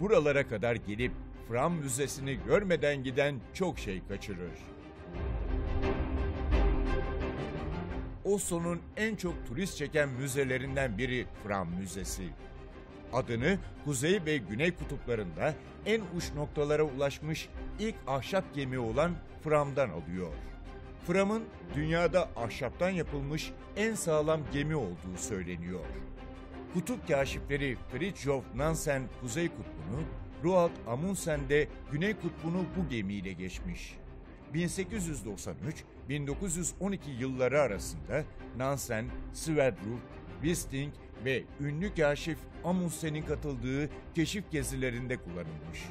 buralara kadar gelip Fram Müzesi'ni görmeden giden çok şey kaçırır. Oslo'nun en çok turist çeken müzelerinden biri Fram Müzesi. Adını Kuzey ve Güney kutuplarında en uç noktalara ulaşmış ilk ahşap gemi olan Fram'dan alıyor. Fram'ın dünyada ahşaptan yapılmış en sağlam gemi olduğu söyleniyor. Kutup kâşifleri Fridtjof Nansen Kuzey Kutbu'nu, Roald Amundsen de Güney Kutbu'nu bu gemiyle geçmiş. 1893-1912 yılları arasında Nansen, Sverdrup, Wisting ve ünlü kâşif Amundsen'in katıldığı keşif gezilerinde kullanılmış.